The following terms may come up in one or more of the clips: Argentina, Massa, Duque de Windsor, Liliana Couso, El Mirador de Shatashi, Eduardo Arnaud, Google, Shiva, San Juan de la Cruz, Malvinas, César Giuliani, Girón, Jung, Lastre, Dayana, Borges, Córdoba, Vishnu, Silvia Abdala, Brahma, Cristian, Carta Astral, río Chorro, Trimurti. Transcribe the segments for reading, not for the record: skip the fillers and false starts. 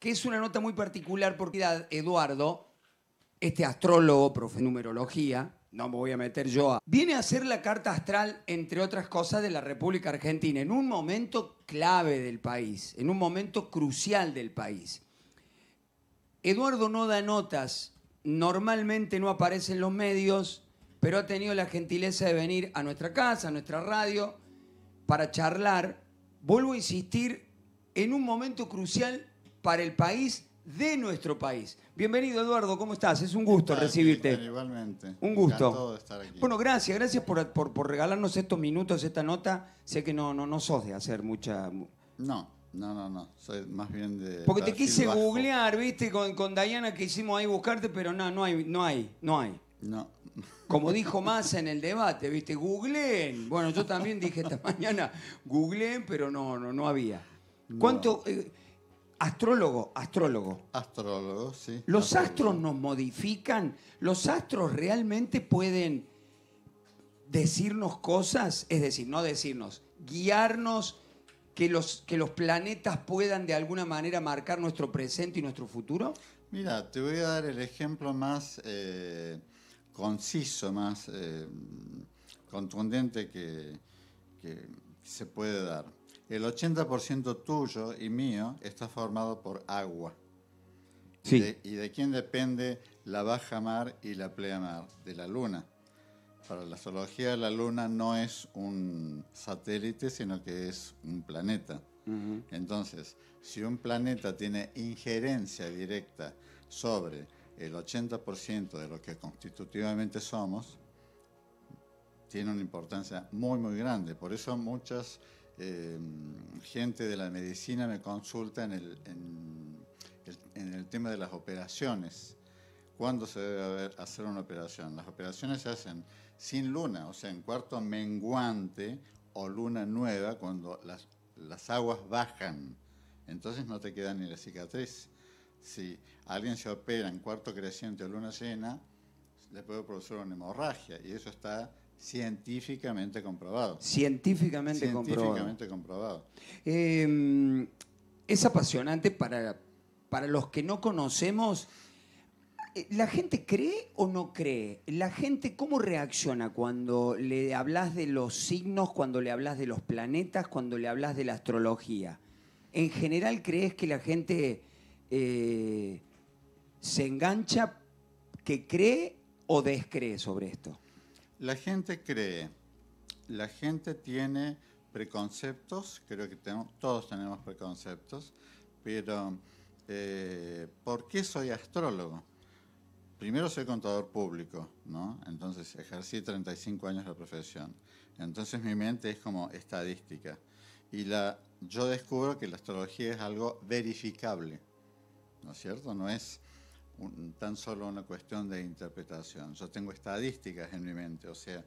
que es una nota muy particular porque Eduardo, este astrólogo, profe de numerología, no me voy a meter yo a... viene a hacer la carta astral, entre otras cosas, de la República Argentina, en un momento clave del país, en un momento crucial del país. Eduardo no da notas, normalmente no aparece en los medios, pero ha tenido la gentileza de venir a nuestra casa, a nuestra radio, para charlar, vuelvo a insistir, en un momento crucial para el país, de nuestro país. Bienvenido, Eduardo, ¿cómo estás? Es un gusto recibirte. Igualmente. Un gusto. Estar aquí. Bueno, gracias, gracias por regalarnos estos minutos, esta nota. Sé que no sos de hacer mucha... No. Soy más bien de... Porque te quise googlear, ¿viste? Con Dayana que hicimos ahí buscarte, pero no hay. No. Como dijo Massa en el debate, ¿viste? Googleen. Bueno, yo también dije esta mañana, googleen, pero no había. ¿Cuánto...? Astrólogo. Astrólogo, sí. ¿Los astros nos modifican? ¿Los astros realmente pueden decirnos cosas? Es decir, no decirnos, guiarnos, que los planetas puedan de alguna manera marcar nuestro presente y nuestro futuro. Mira, te voy a dar el ejemplo más conciso, más contundente que se puede dar. El 80% tuyo y mío está formado por agua. Sí. ¿Y de quién depende la baja mar y la plena mar? De la luna. Para la astrología, la luna no es un satélite, sino que es un planeta. Uh-huh. Entonces, si un planeta tiene injerencia directa sobre el 80% de lo que constitutivamente somos, tiene una importancia muy, muy grande. Por eso muchas... gente de la medicina me consulta en el tema de las operaciones. ¿Cuándo se debe hacer una operación? Las operaciones se hacen sin luna, o sea, en cuarto menguante o luna nueva, cuando las aguas bajan. Entonces no te queda ni la cicatriz. Si alguien se opera en cuarto creciente o luna llena, le puede producir una hemorragia, y eso está... científicamente comprobado. Científicamente comprobado. Es apasionante para los que no conocemos. ¿La gente cree o no cree? ¿La gente cómo reacciona cuando le hablas de los signos, cuando le hablas de los planetas, cuando le hablas de la astrología? ¿En general crees que la gente se engancha, que cree o descree sobre esto? La gente cree, la gente tiene preconceptos, creo que todos tenemos preconceptos, pero ¿por qué soy astrólogo? Primero soy contador público, ¿no? Entonces ejercí 35 años la profesión. Entonces mi mente es como estadística. Y yo descubro que la astrología es algo verificable, ¿no es cierto? No es... tan solo una cuestión de interpretación. Yo tengo estadísticas en mi mente, o sea,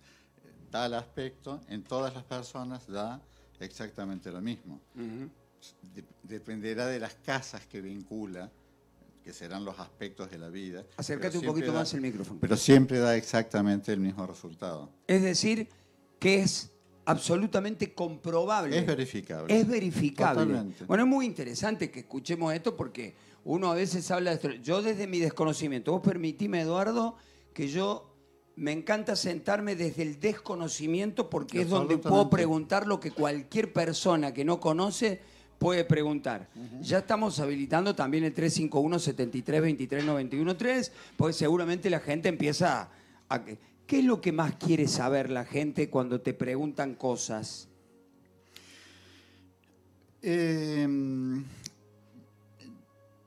tal aspecto en todas las personas da exactamente lo mismo. Uh-huh. Dependerá de las casas que vincula, que serán los aspectos de la vida. Acércate un poquito más el micrófono. Pero siempre da exactamente el mismo resultado. Es decir, que es absolutamente comprobable. Es verificable. Es verificable. Totalmente. Bueno, es muy interesante que escuchemos esto porque... uno a veces habla de astrología. Yo desde mi desconocimiento, vos permitime, Eduardo, que yo me encanta sentarme desde el desconocimiento porque es donde puedo preguntar lo que cualquier persona que no conoce puede preguntar. Uh-huh. Ya estamos habilitando también el 351-73-23-91-3, porque seguramente la gente empieza a... ¿Qué es lo que más quiere saber la gente cuando te preguntan cosas?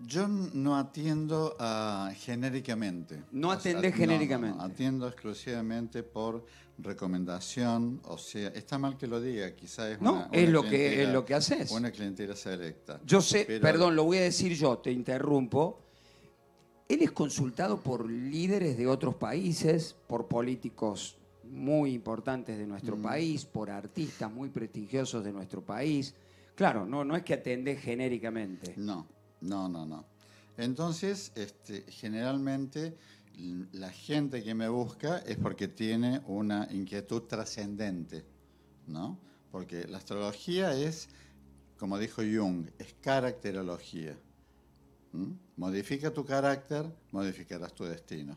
Yo no atiendo genéricamente. No atendés genéricamente. No, atiendo exclusivamente por recomendación. O sea, está mal que lo diga, quizás es una es lo que haces. Una clientela selecta. Yo sé, pero, perdón, lo voy a decir yo, te interrumpo. Él es consultado por líderes de otros países, por políticos muy importantes de nuestro país, por artistas muy prestigiosos de nuestro país. Claro, no es que atendés genéricamente. No. Entonces, generalmente la gente que me busca es porque tiene una inquietud trascendente, ¿no? Porque la astrología es, como dijo Jung, es caracterología. Modifica tu carácter, modificarás tu destino.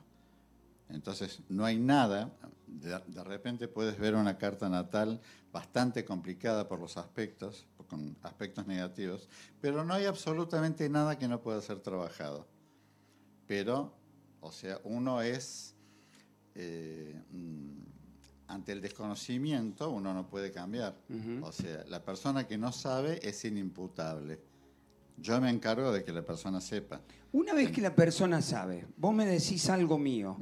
Entonces, no hay nada. De repente puedes ver una carta natal bastante complicada por los aspectos, con aspectos negativos, pero no hay absolutamente nada que no pueda ser trabajado. Pero, o sea, uno es... ante el desconocimiento uno no puede cambiar. O sea, la persona que no sabe es inimputable. Yo me encargo de que la persona sepa. Una vez que la persona sabe, vos me decís algo mío,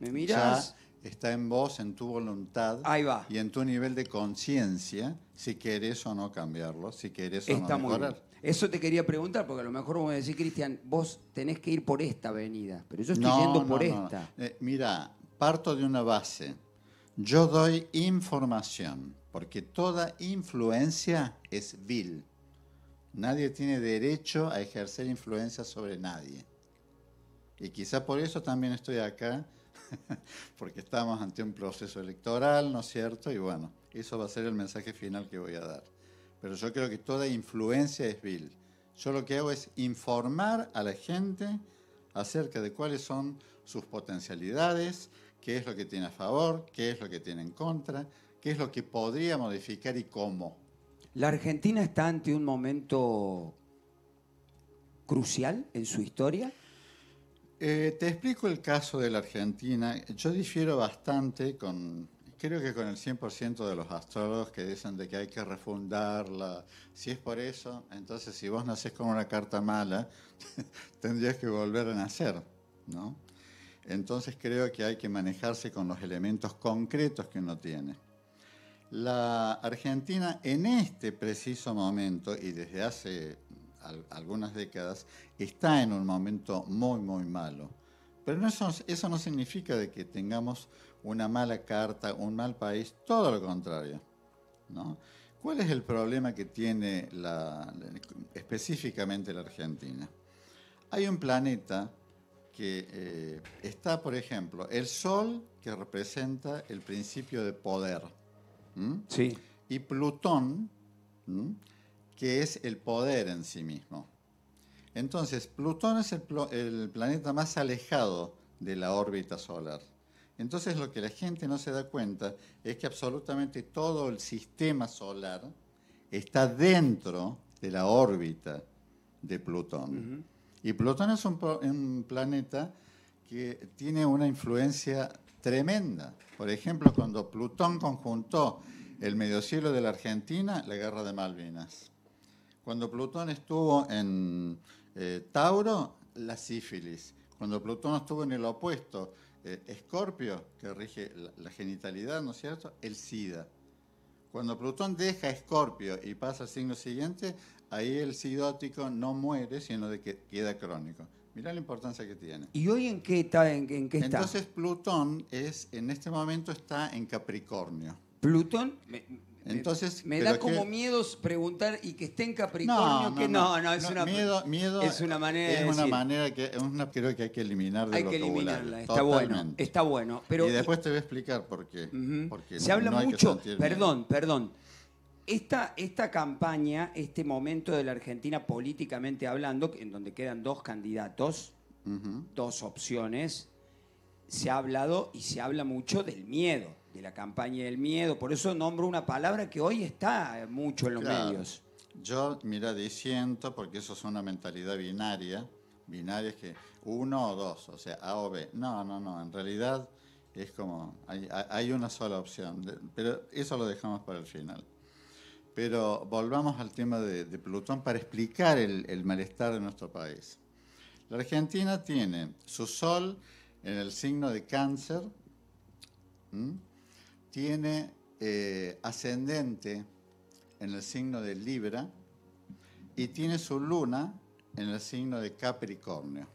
me mirás... Ya está en vos, en tu voluntad. Ahí va. Y en tu nivel de conciencia, si querés o no cambiarlo, si querés o no mejorar. Muy bien. Eso te quería preguntar, porque a lo mejor vos me decís, Cristian, vos tenés que ir por esta avenida, pero yo estoy yendo por esta. Mira, parto de una base. Yo doy información, porque toda influencia es vil. Nadie tiene derecho a ejercer influencia sobre nadie. Y quizá por eso también estoy acá, porque estamos ante un proceso electoral, ¿no es cierto? Y bueno, eso va a ser el mensaje final que voy a dar. Pero yo creo que toda influencia es vil. Yo lo que hago es informar a la gente acerca de cuáles son sus potencialidades, qué es lo que tiene a favor, qué es lo que tiene en contra, qué es lo que podría modificar y cómo. ¿La Argentina está ante un momento crucial en su historia? Te explico el caso de la Argentina. Yo difiero bastante con, creo que con el 100% de los astrólogos que dicen de que hay que refundarla. Si es por eso, entonces si vos nacés con una carta mala, tendrías que volver a nacer, ¿no? Entonces creo que hay que manejarse con los elementos concretos que uno tiene. La Argentina en este preciso momento y desde hace algunas décadas está en un momento muy, muy malo. Pero eso no significa de que tengamos una mala carta, un mal país, todo lo contrario, ¿no? ¿Cuál es el problema que tiene específicamente la Argentina? Hay un planeta que está, por ejemplo, el Sol, que representa el principio de poder, sí. Y Plutón, que es el poder en sí mismo. Entonces, Plutón es el planeta más alejado de la órbita solar. Entonces, lo que la gente no se da cuenta es que absolutamente todo el sistema solar está dentro de la órbita de Plutón. Y Plutón es un planeta que tiene una influencia tremenda. Por ejemplo, cuando Plutón conjuntó el mediocielo de la Argentina, la Guerra de Malvinas. Cuando Plutón estuvo en Tauro, la sífilis. Cuando Plutón estuvo en el opuesto, Escorpio, que rige la genitalidad, ¿no es cierto?, el SIDA. Cuando Plutón deja Escorpio y pasa al signo siguiente, ahí el sidótico no muere, sino de que queda crónico. Mirá la importancia que tiene. ¿Y hoy en qué está? Entonces Plutón en este momento está en Capricornio. ¿Plutón? Entonces, me da como miedo preguntar y que esté en Capricornio, es una manera creo que hay que eliminar del vocabulario. Eliminarla, está bueno, está bueno. Pero, y después te voy a explicar por qué. Se habla mucho, perdón. Esta campaña, este momento de la Argentina políticamente hablando, en donde quedan dos candidatos, dos opciones, se ha hablado y se habla mucho del miedo. De la campaña del miedo, por eso nombro una palabra que hoy está mucho en los medios. Yo, mira, disiento, porque eso es una mentalidad binaria es que uno o dos, o sea, A o B. No, en realidad es como, hay una sola opción, pero eso lo dejamos para el final. Pero volvamos al tema de Plutón para explicar el malestar de nuestro país. La Argentina tiene su Sol en el signo de Cáncer, tiene ascendente en el signo de Libra y tiene su luna en el signo de Capricornio.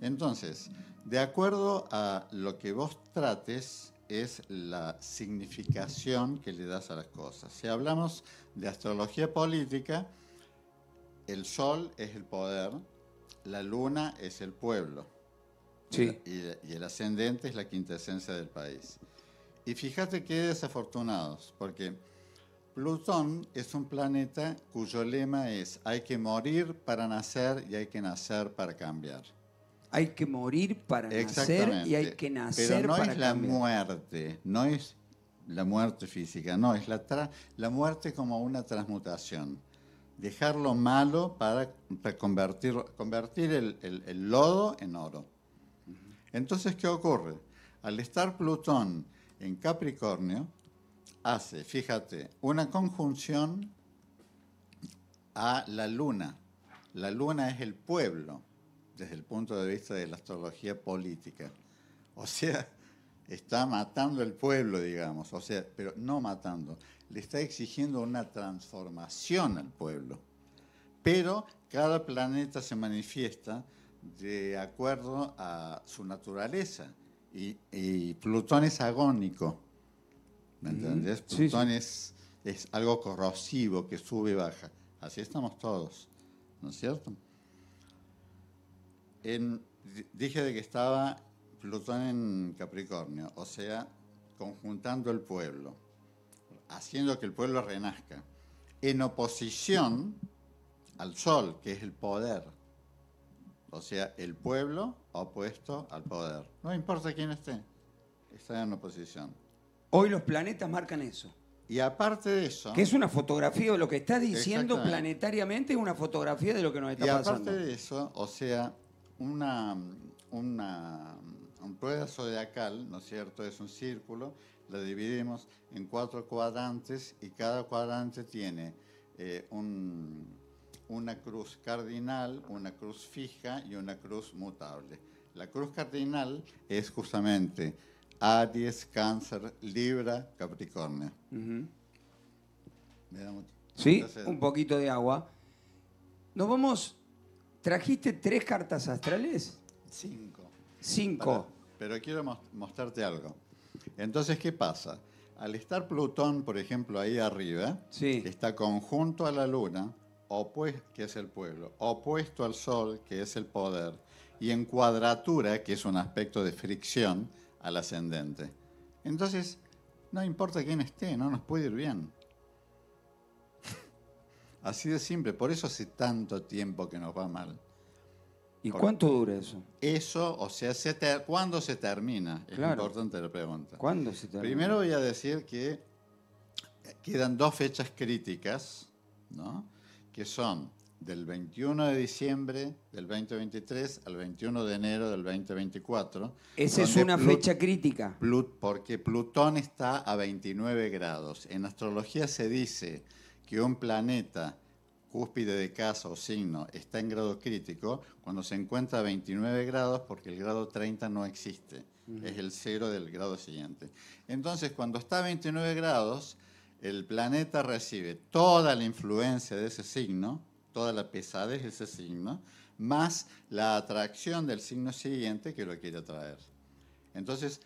Entonces, de acuerdo a lo que vos trates es la significación que le das a las cosas. Si hablamos de astrología política, el Sol es el poder, la luna es el pueblo. Sí. Y el ascendente es la quinta esencia del país. Y fíjate qué desafortunados, porque Plutón es un planeta cuyo lema es: hay que morir para nacer y hay que nacer para cambiar. Hay que morir para nacer y hay que nacer para cambiar. Pero no es la muerte, no es la muerte física, no, es la muerte como una transmutación. Dejar lo malo para convertir el lodo en oro. Entonces, ¿qué ocurre? Al estar Plutón en Capricornio, hace, fíjate, una conjunción a la Luna. La Luna es el pueblo, desde el punto de vista de la astrología política. O sea, está matando el pueblo, digamos, o sea, pero no matando. Le está exigiendo una transformación al pueblo. Pero cada planeta se manifiesta de acuerdo a su naturaleza. Y Plutón es agónico, ¿me entendés? Sí, Plutón sí. Es algo corrosivo que sube y baja. Así estamos todos, ¿no es cierto? Dije de que estaba Plutón en Capricornio, o sea, conjuntando el pueblo, haciendo que el pueblo renazca, en oposición al Sol, que es el poder. O sea, el pueblo opuesto al poder. No importa quién esté, está en oposición. Hoy los planetas marcan eso. Y aparte de eso... Que es una fotografía de lo que está diciendo planetariamente, es una fotografía de lo que nos está pasando. Y aparte de eso, o sea, un rueda zodiacal, ¿no es cierto? Es un círculo, lo dividimos en 4 cuadrantes y cada cuadrante tiene una cruz cardinal, una cruz fija y una cruz mutable. La cruz cardinal es justamente Aries, Cáncer, Libra, Capricornio. ¿Me da mucho? Sí, entonces, un poquito de agua. Nos vamos... ¿Trajiste 3 cartas astrales? 5. 5. Pero quiero mostrarte algo. Entonces, ¿qué pasa? Al estar Plutón, por ejemplo, ahí arriba, sí, está conjunto a la Luna, que es el pueblo, opuesto al Sol, que es el poder, y en cuadratura, que es un aspecto de fricción, al ascendente. Entonces, no importa quién esté, no nos puede ir bien. Así de simple, por eso hace tanto tiempo que nos va mal. ¿Y cuánto dura eso? Eso, o sea, ¿cuándo se termina? Es importante la pregunta. ¿Cuándo se termina? Primero voy a decir que quedan 2 fechas críticas, ¿no?, que son del 21 de diciembre del 2023 al 21 de enero del 2024. Esa es una fecha crítica. Porque Plutón está a 29 grados. En astrología se dice que un planeta, cúspide de casa o signo, está en grado crítico cuando se encuentra a 29 grados porque el grado 30 no existe. Es el 0 del grado siguiente. Entonces, cuando está a 29 grados... el planeta recibe toda la influencia de ese signo, toda la pesadez de ese signo, más la atracción del signo siguiente que lo quiere atraer. Entonces,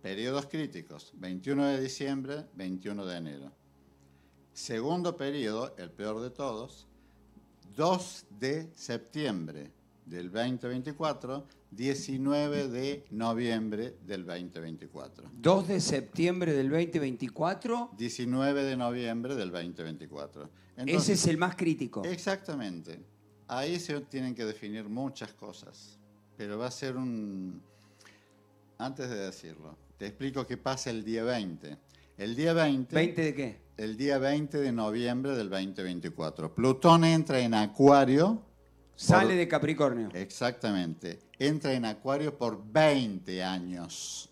periodos críticos, 21 de diciembre, 21 de enero. Segundo periodo, el peor de todos, 2 de septiembre del 2024, 19 de noviembre del 2024. 2 de septiembre del 2024. 19 de noviembre del 2024. Entonces, ese es el más crítico. Exactamente. Ahí se tienen que definir muchas cosas. Pero va a ser un... Antes de decirlo, te explico qué pasa el día 20. El día 20... ¿20 de qué? El día 20 de noviembre del 2024. Plutón entra en Acuario... Sale de Capricornio. Exactamente. Entra en Acuario por 20 años.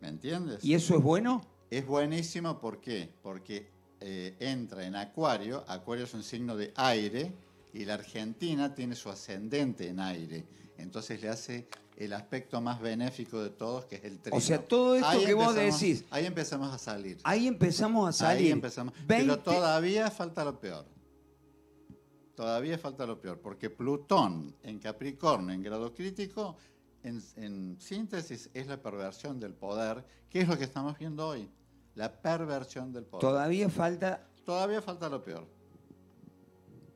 ¿Me entiendes? ¿Y eso es bueno? Es buenísimo. ¿Por qué? Porque entra en Acuario. Acuario es un signo de aire y la Argentina tiene su ascendente en aire. Entonces le hace el aspecto más benéfico de todos, que es el trino. O sea, todo esto ahí que vos decís... Ahí empezamos a salir. Ahí empezamos a salir. Ahí empezamos. 20... Pero todavía falta lo peor. Todavía falta lo peor, porque Plutón en Capricornio, en grado crítico, en síntesis, es la perversión del poder, que es lo que estamos viendo hoy, la perversión del poder. Todavía falta... Todavía falta lo peor,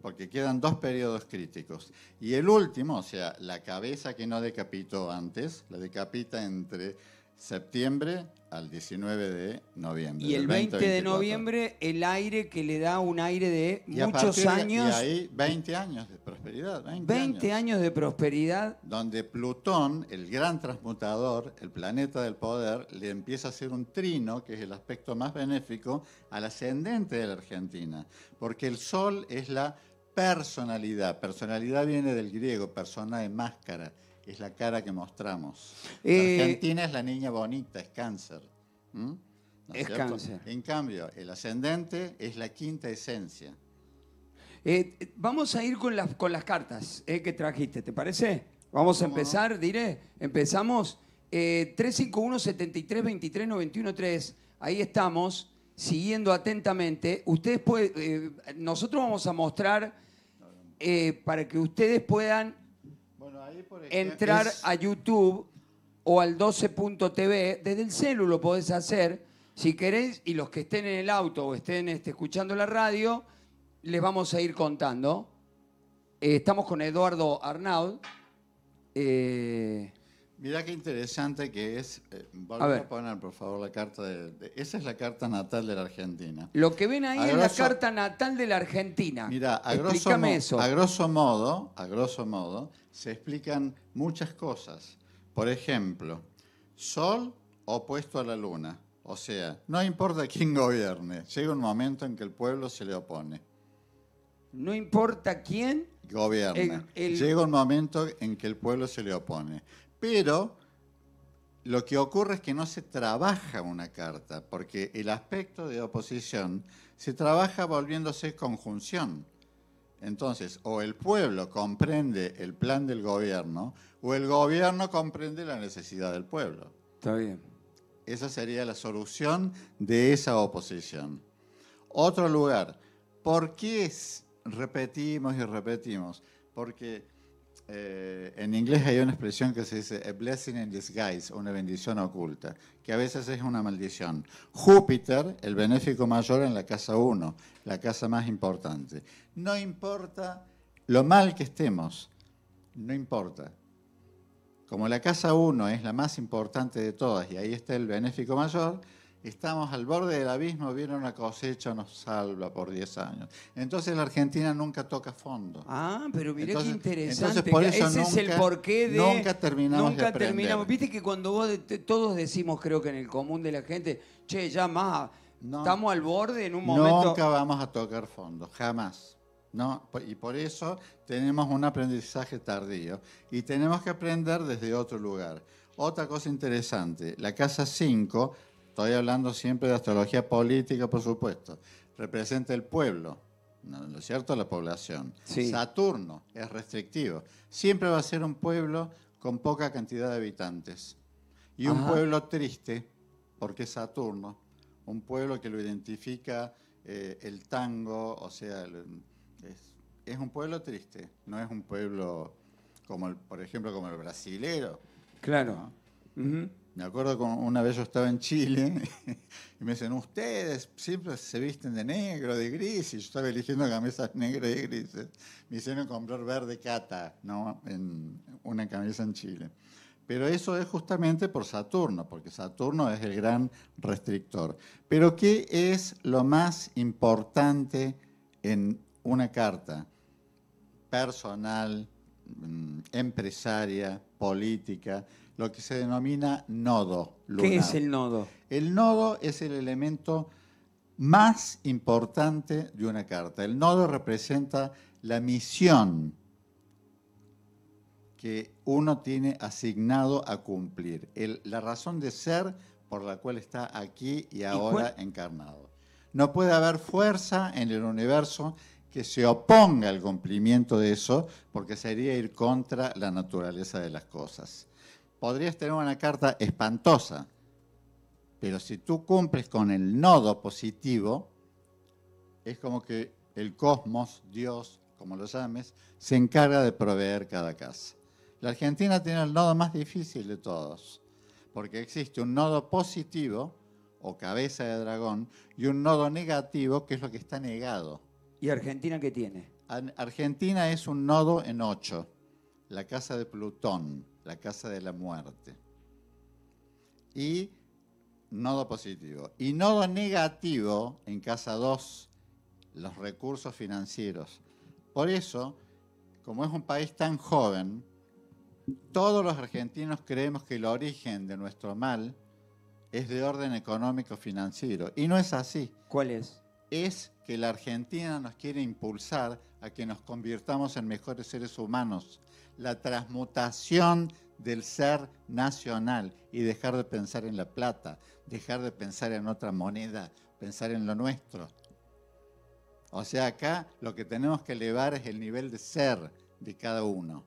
porque quedan 2 periodos críticos. Y el último, o sea, la cabeza que no decapitó antes, la decapita entre septiembre al 19 de noviembre. Y el 20 de noviembre, el aire que le da un aire de muchos años. Y ahí 20 años de prosperidad. 20 años de prosperidad. Donde Plutón, el gran transmutador, el planeta del poder, le empieza a hacer un trino, que es el aspecto más benéfico, al ascendente de la Argentina. Porque el Sol es la personalidad. Personalidad viene del griego, persona de máscara. Es la cara que mostramos. Argentina es la niña bonita, es cáncer. ¿Mm? ¿No es cierto? Cáncer. En cambio, el ascendente es la quinta esencia. Vamos a ir con las cartas que trajiste, ¿te parece? Vamos a empezar, empezamos. 351-73-23-91-3. Ahí estamos, siguiendo atentamente. Ustedes pueden, nosotros vamos a mostrar para que ustedes puedan entrar a YouTube o al 12.tv, desde el celu lo podés hacer, si querés, y los que estén en el auto o estén escuchando la radio, les vamos a ir contando. Estamos con Eduardo Arnaud. Mirá qué interesante que es. Volvá a poner, por favor, la carta. Esa es la carta natal de la Argentina. Lo que ven ahí es la carta natal de la Argentina. Mirá, explícame eso. A grosso modo, se explican muchas cosas. Por ejemplo, Sol opuesto a la Luna. O sea, no importa quién gobierne, llega un momento en que el pueblo se le opone. No importa quién gobierna. Llega un momento en que el pueblo se le opone. Pero lo que ocurre es que no se trabaja una carta, porque el aspecto de oposición se trabaja volviéndose conjunción. Entonces, o el pueblo comprende el plan del gobierno, o el gobierno comprende la necesidad del pueblo. Está bien. Esa sería la solución de esa oposición. Otro lugar, ¿por qué repetimos y repetimos? Porque en inglés hay una expresión que se dice a blessing in disguise, una bendición oculta, que a veces es una maldición. Júpiter, el benéfico mayor en la casa 1, la casa más importante. No importa lo mal que estemos, no importa. Como la casa 1 es la más importante de todas y ahí está el benéfico mayor, estamos al borde del abismo, viene una cosecha, nos salva por 10 años. Entonces la Argentina nunca toca fondo. Ah, pero mirá qué interesante. Entonces por eso ese nunca, es el porqué de... Nunca terminamos de aprender. Viste que cuando vos, todos decimos, creo que en el común de la gente, che, ya más, estamos al borde en un momento... Nunca vamos a tocar fondo, jamás. No, y por eso tenemos un aprendizaje tardío. Y tenemos que aprender desde otro lugar. Otra cosa interesante, la casa 5... Estoy hablando siempre de astrología política, por supuesto. Representa el pueblo, ¿no es cierto? La población. Sí. Saturno es restrictivo. Siempre va a ser un pueblo con poca cantidad de habitantes. Y un pueblo triste, porque es Saturno. Un pueblo que lo identifica el tango, o sea, es un pueblo triste. No es un pueblo, como por ejemplo, como el brasilero. Claro. ¿No? Uh-huh. Me acuerdo que una vez yo estaba en Chile y me dicen, ustedes siempre se visten de negro, de gris, y yo estaba eligiendo camisas negras y grises. Me hicieron comprar verde cata, ¿no? En una camisa en Chile. Pero eso es justamente por Saturno, porque Saturno es el gran restrictor. Pero ¿qué es lo más importante en una carta? Personal, empresaria, política, lo que se denomina nodo lunar. ¿Qué es el nodo? El nodo es el elemento más importante de una carta. El nodo representa la misión que uno tiene asignado a cumplir, la razón de ser por la cual está aquí y ahora encarnado. No puede haber fuerza en el universo que se oponga al cumplimiento de eso, porque sería ir contra la naturaleza de las cosas. Podrías tener una carta espantosa, pero si tú cumples con el nodo positivo, es como que el cosmos, Dios, como lo llames, se encarga de proveer cada casa. La Argentina tiene el nodo más difícil de todos, porque existe un nodo positivo, o cabeza de dragón, y un nodo negativo, que es lo que está negado. ¿Y Argentina qué tiene? Argentina es un nodo en 8, la casa de Plutón. La casa de la muerte. y nodo positivo. Y nodo negativo en casa 2, los recursos financieros. Por eso, como es un país tan joven, todos los argentinos creemos que el origen de nuestro mal es de orden económico-financiero. Y no es así. ¿Cuál es? Es que la Argentina nos quiere impulsar a que nos convirtamos en mejores seres humanos. La transmutación del ser nacional y dejar de pensar en la plata, dejar de pensar en otra moneda, pensar en lo nuestro. O sea, acá lo que tenemos que elevar es el nivel de ser de cada uno.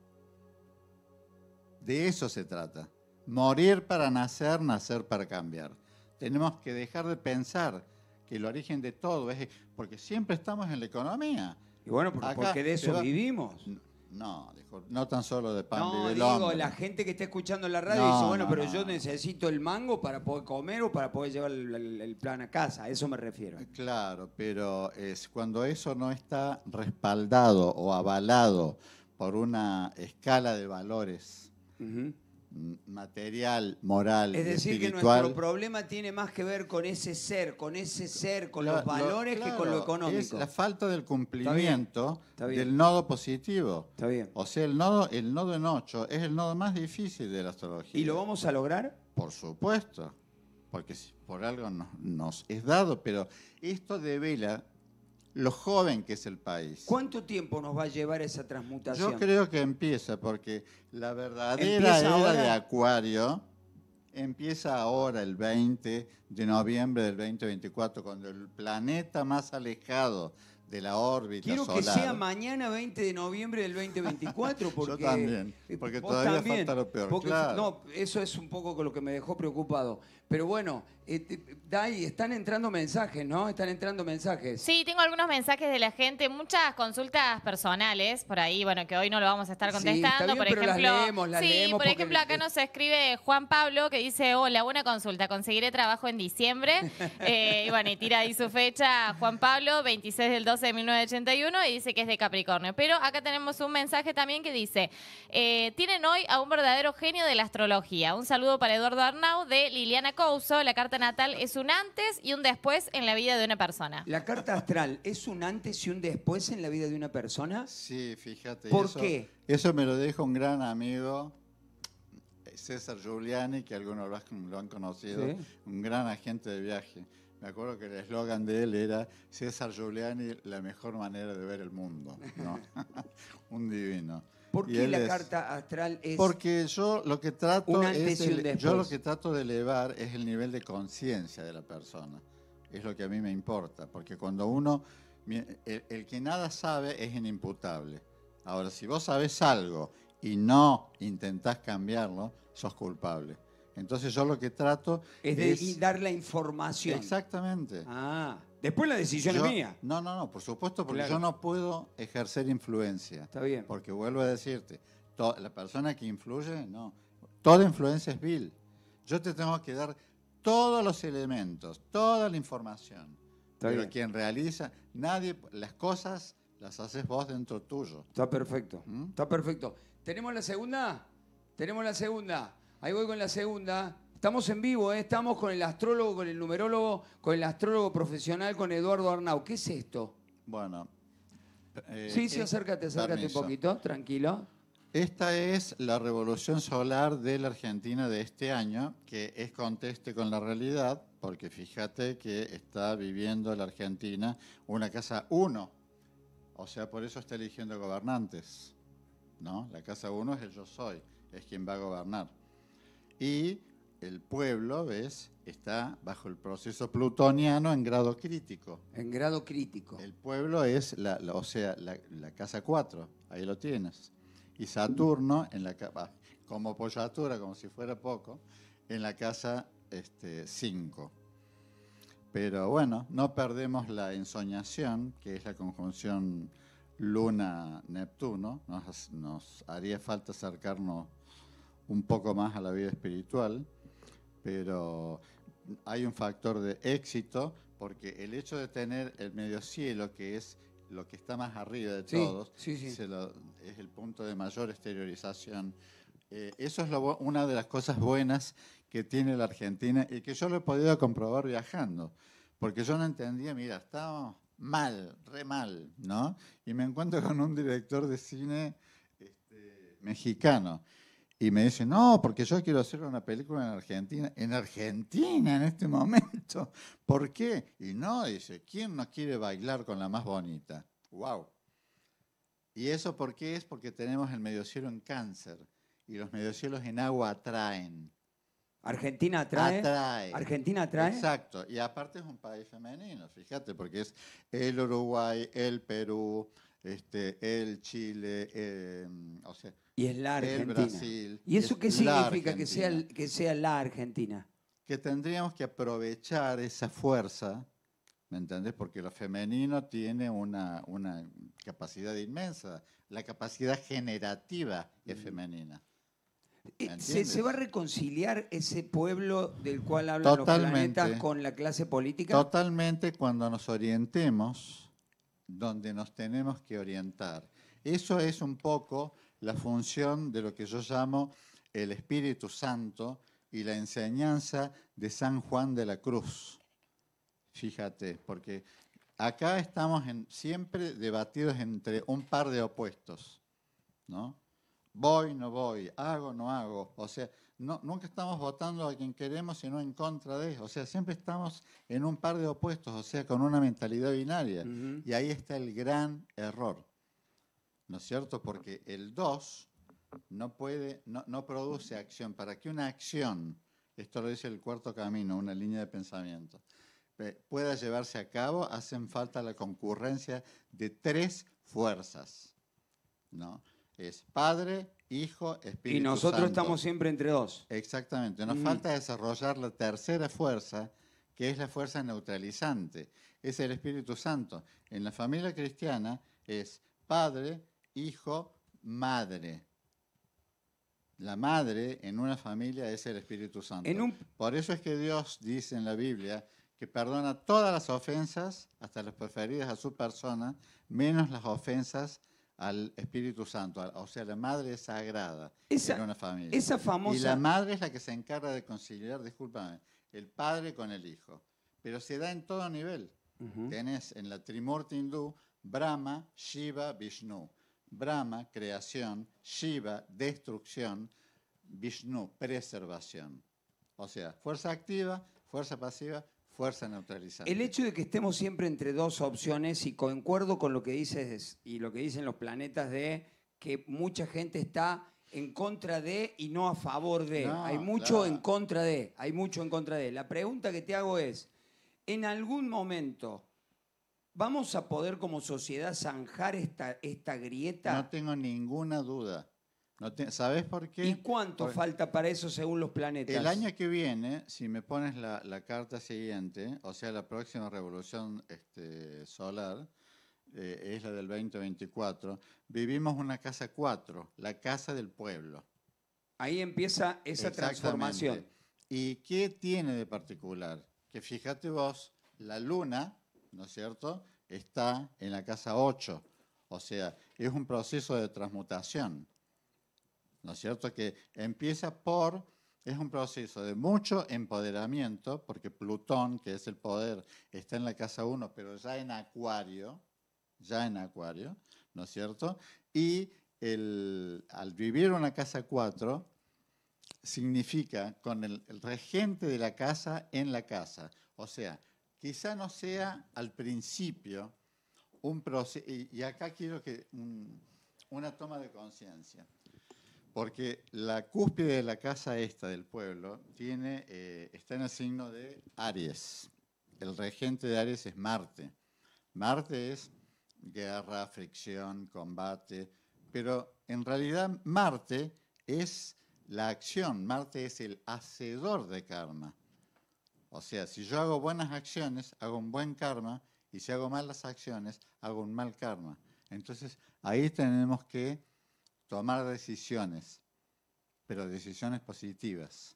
De eso se trata. Morir para nacer, nacer para cambiar. Tenemos que dejar de pensar que el origen de todo es... Porque siempre estamos en la economía. Y bueno, porque de eso vivimos. No, no tan solo de pan vive el hombre. No, digo, la gente que está escuchando la radio dice, bueno, pero yo necesito el mango para poder comer o para poder llevar el plan a casa. A eso me refiero. Claro, pero es cuando eso no está respaldado o avalado por una escala de valores material, moral, espiritual. Es decir, que nuestro problema tiene más que ver con ese ser, con los valores que con lo económico. Es la falta del cumplimiento del nodo positivo. Está bien. O sea, el nodo en 8 es el nodo más difícil de la astrología. ¿Y lo vamos a lograr? Por supuesto, porque por algo nos es dado, pero esto devela lo joven que es el país. ¿Cuánto tiempo nos va a llevar esa transmutación? Yo creo que empieza, porque la verdadera era de Acuario empieza ahora, el 20 de noviembre del 2024, cuando el planeta más alejado de la órbita solar... Quiero que sea mañana 20 de noviembre del 2024, porque... Yo también, porque todavía falta lo peor, claro. No, eso es un poco lo que me dejó preocupado. Pero bueno, Day, están entrando mensajes, ¿no? Están entrando mensajes. Sí, tengo algunos mensajes de la gente, muchas consultas personales por ahí, bueno, que hoy no lo vamos a estar contestando. Sí, está bien, por ejemplo, las leemos por ejemplo, acá nos escribe Juan Pablo que dice, hola, buena consulta, conseguiré trabajo en diciembre. Y bueno, y tira ahí su fecha, Juan Pablo, 26 del 12 de 1981, y dice que es de Capricornio. Pero acá tenemos un mensaje también que dice, tienen hoy a un verdadero genio de la astrología. Un saludo para Eduardo Arnaud de Liliana Couso. La carta natal es un antes y un después en la vida de una persona. ¿La carta astral es un antes y un después en la vida de una persona? Sí, fíjate. ¿Por qué? Eso me lo dijo un gran amigo, César Giuliani, que algunos lo han conocido, ¿sí? Un gran agente de viaje. Me acuerdo que el eslogan de él era César Giuliani, la mejor manera de ver el mundo, ¿no? Un divino. ¿Por qué la carta astral es? Porque yo lo que trato de elevar es el nivel de conciencia de la persona. Es lo que a mí me importa, porque cuando uno, el que nada sabe es inimputable. Ahora, si vos sabés algo y no intentás cambiarlo, sos culpable. Entonces yo lo que trato es dar la información. Exactamente. Ah, después la decisión es mía. No, por supuesto, porque yo no puedo ejercer influencia. Está bien. Porque vuelvo a decirte, la persona que influye, no. Toda influencia es vil. Yo te tengo que dar todos los elementos, toda la información. Está bien. Pero quien realiza, nadie, las cosas las haces vos dentro tuyo. Está perfecto, está perfecto. ¿Tenemos la segunda? Tenemos la segunda. Ahí voy con la segunda. Estamos en vivo, ¿eh? Estamos con el astrólogo, con el numerólogo, con el astrólogo profesional, con Eduardo Arnaud. ¿Qué es esto? Bueno. Sí, acércate permiso. Un poquito, tranquilo. Esta es la revolución solar de la Argentina de este año, que es conteste con la realidad, porque fíjate que está viviendo la Argentina una casa 1. O sea, por eso está eligiendo gobernantes, ¿no? La casa 1 es el yo soy, es quien va a gobernar. Y el pueblo, ¿ves?, está bajo el proceso plutoniano en grado crítico. En grado crítico. El pueblo es, la casa 4, ahí lo tienes. Y Saturno, en la, como apoyatura, como si fuera poco, en la casa 5. Pero bueno, no perdemos la ensoñación, que es la conjunción Luna-Neptuno. Nos haría falta acercarnos un poco más a la vida espiritual, pero hay un factor de éxito, porque el hecho de tener el medio cielo, que es lo que está más arriba de todos, es el punto de mayor exteriorización Eso es una de las cosas buenas que tiene la Argentina y que yo lo he podido comprobar viajando, porque yo no entendía, mira, estábamos mal, re mal, ¿no? Y me encuentro con un director de cine mexicano y me dice, no, porque yo quiero hacer una película en Argentina en este momento, ¿por qué? Y no, dice, ¿quién no quiere bailar con la más bonita? ¡Wow! ¿Y eso por qué es? Porque tenemos el mediocielo en Cáncer. Y los mediocielos en agua atraen. ¿Argentina atrae? Atrae. ¿Argentina atrae? Exacto. Y aparte es un país femenino, fíjate, porque es el Uruguay, el Perú, el Chile, o sea, y es la Argentina. El Brasil. ¿Y eso qué significa que sea la Argentina? Que tendríamos que aprovechar esa fuerza, ¿me entendés? Porque lo femenino tiene una capacidad inmensa. La capacidad generativa es femenina. ¿Se va a reconciliar ese pueblo del cual hablan totalmente, los planetas con la clase política? Totalmente, cuando nos orientemos donde nos tenemos que orientar. Eso es un poco la función de lo que yo llamo el Espíritu Santo y la enseñanza de San Juan de la Cruz. Fíjate, porque acá estamos siempre debatidos entre un par de opuestos, ¿no? Voy, no voy, hago, no hago. O sea, no, nunca estamos votando a quien queremos, sino en contra de. O sea, siempre estamos en un par de opuestos, o sea, con una mentalidad binaria. Y ahí está el gran error, ¿no es cierto? Porque el 2 no produce acción. Para que una acción, esto lo dice el cuarto camino, una línea de pensamiento, pueda llevarse a cabo, hacen falta la concurrencia de 3 fuerzas, ¿no? Es Padre, Hijo, Espíritu Santo. Y nosotros estamos siempre entre 2. Exactamente. Nos falta desarrollar la tercera fuerza, que es la fuerza neutralizante. Es el Espíritu Santo. En la familia cristiana es Padre, Hijo, Madre. La madre en una familia es el Espíritu Santo. Por eso es que Dios dice en la Biblia que perdona todas las ofensas, hasta las preferidas a su persona, menos las ofensas al Espíritu Santo. O sea, la madre es sagrada en una familia. Esa famosa. Y la madre es la que se encarga de conciliar, discúlpame, el padre con el hijo. Pero se da en todo nivel. Tenés en la Trimurti hindú, Brahma, Shiva, Vishnu. Brahma, creación, Shiva, destrucción, Vishnu, preservación. O sea, fuerza activa, fuerza pasiva, fuerza neutralizante. El hecho de que estemos siempre entre 2 opciones, y concuerdo con lo que dices y lo que dicen los planetas, de que mucha gente está en contra de y no a favor de. No, hay mucho en contra de, hay mucho en contra de. La pregunta que te hago es, ¿en algún momento vamos a poder como sociedad zanjar esta grieta? No tengo ninguna duda. ¿Sabes por qué? ¿Y cuánto falta para eso según los planetas? El año que viene, si me pones la carta siguiente, o sea, la próxima revolución solar, es la del 2024, vivimos una casa 4, la casa del pueblo. Ahí empieza esa transformación. ¿Y qué tiene de particular? Que fíjate vos, la luna, ¿no es cierto?, está en la casa 8, o sea, es un proceso de transmutación. ¿No es cierto? Que empieza es un proceso de mucho empoderamiento, porque Plutón, que es el poder, está en la casa 1, pero ya en Acuario, ¿no es cierto? Y al vivir una casa 4, significa con el regente de la casa en la casa. O sea, quizá no sea al principio un proceso, y acá quiero que una toma de conciencia. Porque la cúspide de la casa del pueblo, está en el signo de Aries. El regente de Aries es Marte. Marte es guerra, fricción, combate. Pero en realidad Marte es la acción. Marte es el hacedor de karma. O sea, si yo hago buenas acciones, hago un buen karma. Y si hago malas acciones, hago un mal karma. Entonces, ahí tenemos que tomar decisiones, pero decisiones positivas,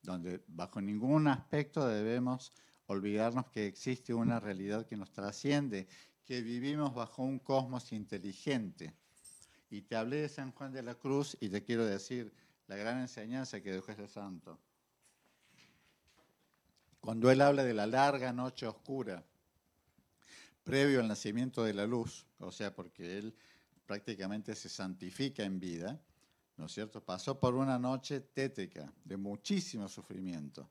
donde bajo ningún aspecto debemos olvidarnos que existe una realidad que nos trasciende, que vivimos bajo un cosmos inteligente Y te hablé de San Juan de la Cruz y te quiero decir la gran enseñanza que dejó ese santo. Cuando él habla de la larga noche oscura, previo al nacimiento de la luz, o sea, porque él prácticamente se santifica en vida, ¿no es cierto? Pasó por una noche tétrica, de muchísimo sufrimiento,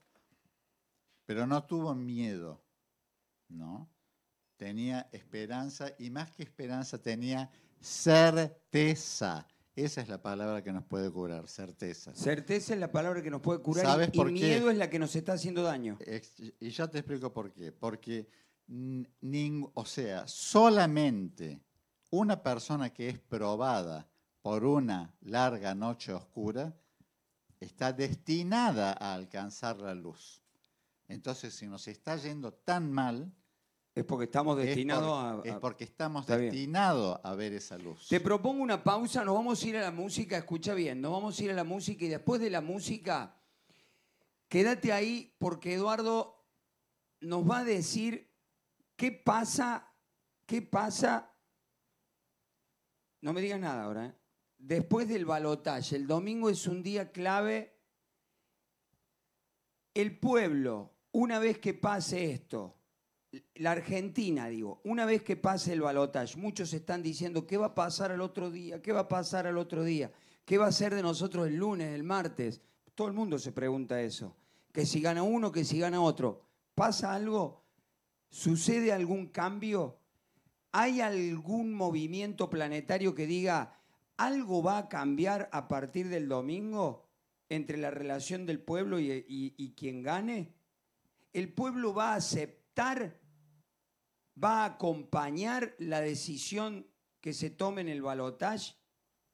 pero no tuvo miedo, ¿no? Tenía esperanza y más que esperanza tenía certeza. Esa es la palabra que nos puede curar, certeza. Certeza es la palabra que nos puede curar. ¿Sabes por qué? Y miedo es la que nos está haciendo daño. Y ya te explico por qué. Porque, o sea, solamente una persona que es probada por una larga noche oscura está destinada a alcanzar la luz. Entonces, si nos está yendo tan mal, es porque estamos destinados a... Es porque estamos destinados a ver esa luz. Te propongo una pausa, nos vamos a ir a la música, escucha bien, nos vamos a ir a la música y después de la música, quédate ahí porque Eduardo nos va a decir qué pasa, no me digas nada ahora, ¿eh? Después del balotaje, el domingo es un día clave. El pueblo, una vez que pase esto, la Argentina, digo, una vez que pase el balotaje, muchos están diciendo qué va a pasar al otro día, qué va a pasar al otro día, qué va a ser de nosotros el lunes, el martes. Todo el mundo se pregunta eso, que si gana uno, que si gana otro. ¿Pasa algo? ¿Sucede algún cambio? ¿Hay algún movimiento planetario que diga algo va a cambiar a partir del domingo? Entre la relación del pueblo y quien gane, el pueblo va a aceptar, va a acompañar la decisión que se tome en el balotaje,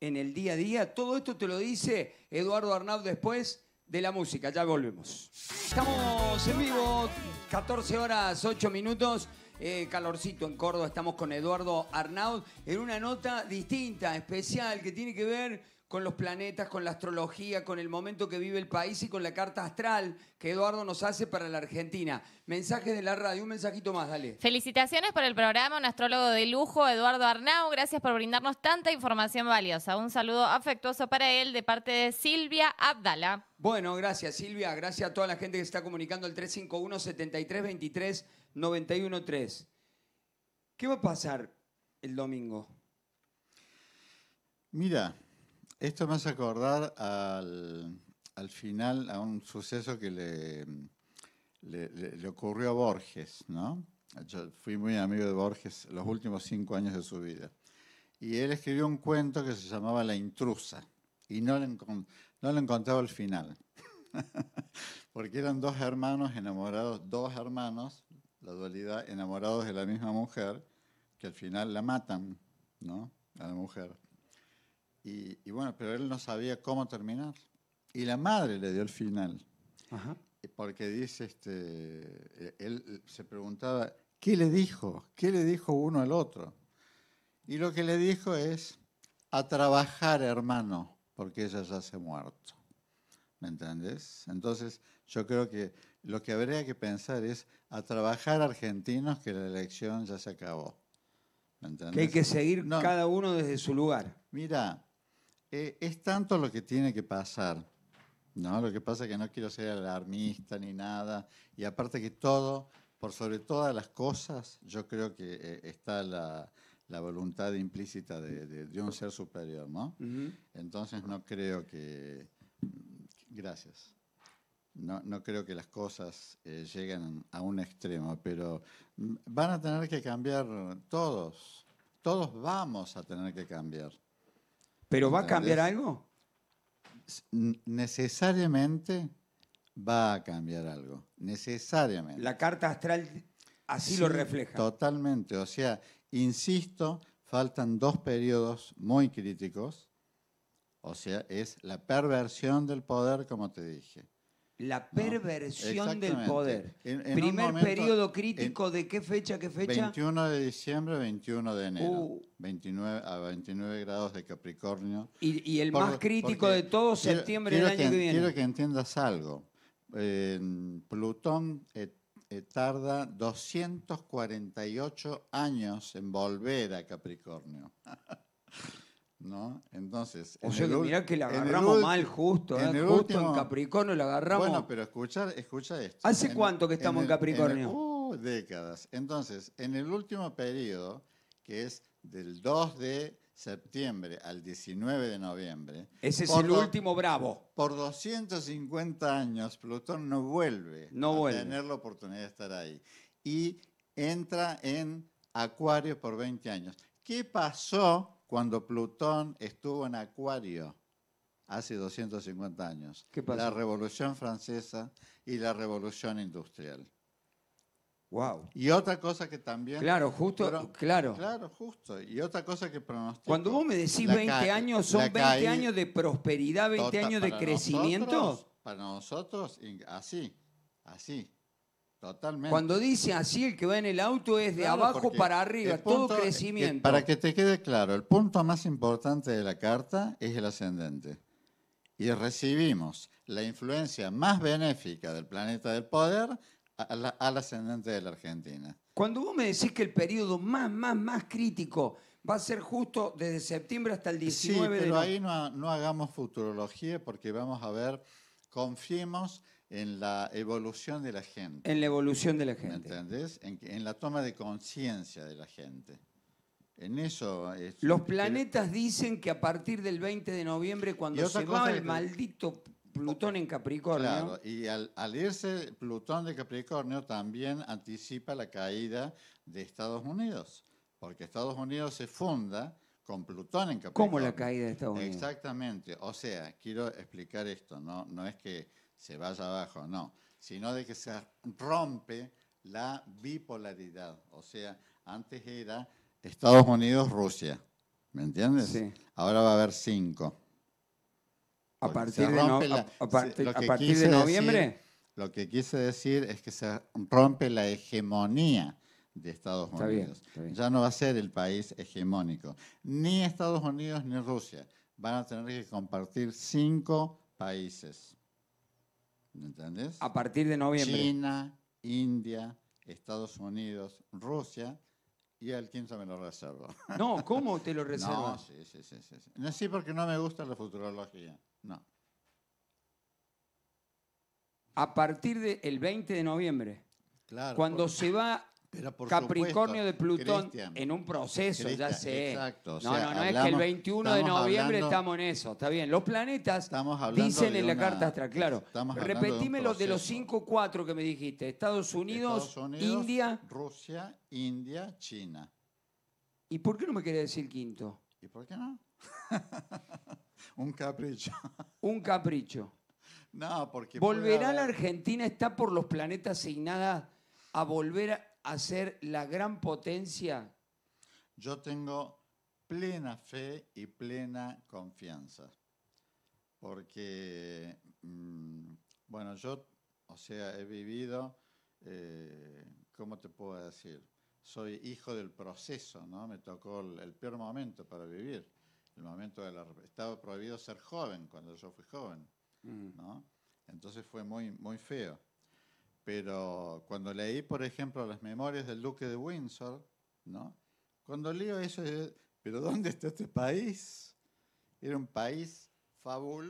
en el día a día. Todo esto te lo dice Eduardo Arnaud después de la música. Ya volvemos. Estamos en vivo, 14:08. Calorcito en Córdoba. Estamos con Eduardo Arnaud en una nota distinta, especial, que tiene que ver con los planetas, con la astrología, con el momento que vive el país y con la carta astral que Eduardo nos hace para la Argentina. Mensajes de la radio, un mensajito más, dale. Felicitaciones por el programa, un astrólogo de lujo, Eduardo Arnaud. Gracias por brindarnos tanta información valiosa. Un saludo afectuoso para él de parte de Silvia Abdala. Bueno, gracias Silvia, gracias a toda la gente que se está comunicando al 351-7323-913. ¿Qué va a pasar el domingo? Mira, esto me hace acordar al final a un suceso que le ocurrió a Borges, ¿no? Yo fui muy amigo de Borges los últimos 5 años de su vida. Y él escribió un cuento que se llamaba La intrusa. Y no lo encontraba al final. Porque eran dos hermanos enamorados, la dualidad, enamorados de la misma mujer, que al final la matan, ¿no? A la mujer. Y bueno, pero él no sabía cómo terminar. Y la madre le dio el final. Ajá. Porque dice, él se preguntaba, ¿qué le dijo? ¿Qué le dijo uno al otro? Y lo que le dijo es, a trabajar, hermano, porque ella ya se ha muerto. ¿Me entendés? Entonces, yo creo que lo que habría que pensar es, a trabajar, argentinos, que la elección ya se acabó. ¿Me entendés? Que hay que seguir cada uno desde su lugar. Mira, es tanto lo que tiene que pasar, ¿no? Lo que pasa es que no quiero ser alarmista ni nada, y aparte que todo, por sobre todas las cosas, yo creo que está la voluntad implícita de un ser superior, ¿no? Uh-huh. Entonces no creo que... Gracias. No creo que las cosas lleguen a un extremo, pero van a tener que cambiar todos. Todos vamos a tener que cambiar. ¿Pero va a cambiar algo? Necesariamente va a cambiar algo. Necesariamente. La carta astral así sí, lo refleja. Totalmente. O sea, insisto, faltan 2 periodos muy críticos. O sea, es la perversión del poder, como te dije. La perversión del poder. En primer periodo crítico, ¿de qué fecha a qué fecha? 21 de diciembre, 21 de enero. 29 a 29 grados de Capricornio. Y el más crítico de todo, septiembre del año que viene. Quiero que entiendas algo. Plutón tarda 248 años en volver a Capricornio. ¿no? Entonces, o sea, mirá que la agarramos mal justo, ¿eh? Justo en Capricornio la agarramos. Bueno, pero escucha esto. ¿Hace cuánto que estamos en Capricornio? Décadas. Entonces, en el último periodo, que es del 2 de septiembre al 19 de noviembre... Ese es el último bravo. Por 250 años, Plutón no vuelve a tener la oportunidad de estar ahí. Y entra en Acuario por 20 años. ¿Qué pasó cuando Plutón estuvo en Acuario hace 250 años? ¿Qué pasó? La Revolución Francesa y la Revolución Industrial. Wow. Y otra cosa que también... Claro, justo. Pero, claro, justo. Y otra cosa que pronostico... Cuando vos me decís 20 años, ¿son 20 años de prosperidad, 20 años de crecimiento? Para nosotros, así. Totalmente. Cuando dice así, el que va en el auto es de abajo para arriba, todo crecimiento. Para que te quede claro, el punto más importante de la carta es el ascendente. Y recibimos la influencia más benéfica del planeta del poder al ascendente de la Argentina. Cuando vos me decís que el periodo más crítico va a ser justo desde septiembre hasta el 19 de... Sí, pero ahí no hagamos futurología porque vamos a ver, confiemos... en la evolución de la gente. En la evolución de la gente. ¿Me entendés? En la toma de conciencia de la gente. En eso... Los planetas dicen que a partir del 20 de noviembre, cuando se va el maldito Plutón en Capricornio... Claro, y al irse Plutón de Capricornio también anticipa la caída de Estados Unidos, porque Estados Unidos se funda con Plutón en Capricornio. ¿Cómo la caída de Estados Unidos? Exactamente. O sea, quiero explicar esto, no es que... se vaya abajo, no, sino de que se rompe la bipolaridad. O sea, antes era Estados Unidos-Rusia, ¿me entiendes? Sí. Ahora va a haber 5. ¿A partir de noviembre? Lo que quise decir es que se rompe la hegemonía de Estados Unidos. Está bien. Ya no va a ser el país hegemónico. Ni Estados Unidos ni Rusia. Van a tener que compartir 5 países. ¿Entendés? A partir de noviembre. China, India, Estados Unidos, Rusia y al 15 me lo reservo. No, ¿cómo te lo reservas? No, sí. No, sí, porque no me gusta la futurología. No. A partir del 20 de noviembre. Claro. Cuando se va Capricornio, supuesto, de Plutón, Cristian, en un proceso, Cristian, ya sé. Exacto. O sea, no hablamos, es que el 21 de noviembre estamos en eso, está bien. Los planetas dicen en la carta astral, claro. Repetímelo de los 5-4 que me dijiste. Estados Unidos, India. Rusia, India, China. ¿Y por qué no me querés decir quinto? ¿Y por qué no? Un capricho. Un capricho. No, porque... Volverá la Argentina, está por los planetas asignada a volver a ser la gran potencia. Yo tengo plena fe y plena confianza. Porque, bueno, yo, o sea, he vivido, ¿cómo te puedo decir? Soy hijo del proceso, ¿no? Me tocó el peor momento para vivir. El momento de estaba prohibido ser joven cuando yo fui joven, ¿no? Entonces fue muy, muy feo. Pero cuando leí, por ejemplo, las memorias del Duque de Windsor, ¿no? Cuando leo eso, ¿pero dónde está este país? Era un país fabuloso.